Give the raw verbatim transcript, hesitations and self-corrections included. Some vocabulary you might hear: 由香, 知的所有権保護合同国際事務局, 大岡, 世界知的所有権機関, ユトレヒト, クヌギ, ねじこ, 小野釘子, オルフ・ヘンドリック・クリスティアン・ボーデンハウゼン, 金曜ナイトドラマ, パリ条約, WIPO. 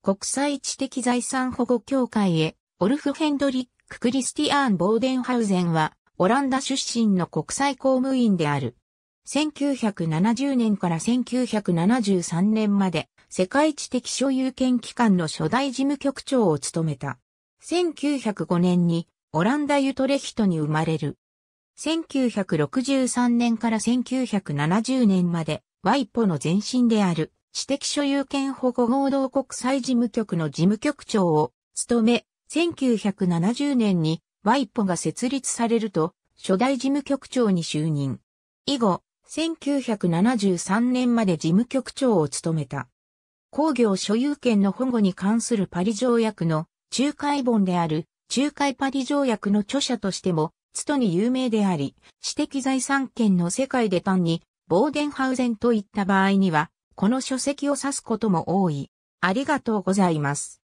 国際知的財産保護協会へ、オルフ・ヘンドリック・クリスティアン・ボーデンハウゼンは、オランダ出身の国際公務員である。せんきゅうひゃくななじゅうねんからせんきゅうひゃくななじゅうさんねんまで、世界知的所有権機関の初代事務局長を務めた。せんきゅうひゃくごねんに、オランダ・ユトレヒトに生まれる。せんきゅうひゃくろくじゅうさんねんからせんきゅうひゃくななじゅうねんまで、ワイポ の前身である知的所有権保護合同国際事務局の事務局長を務め、せんきゅうひゃくななじゅうねんに ワイポ が設立されると、初代事務局長に就任。以後、せんきゅうひゃくななじゅうさんねんまで事務局長を務めた。工業所有権の保護に関するパリ条約の仲介本である仲介パリ条約の著者としても、務に有名であり、知的財産権の世界で単に、ボーデンハウゼンといった場合には、この書籍を指すことも多い。ありがとうございます。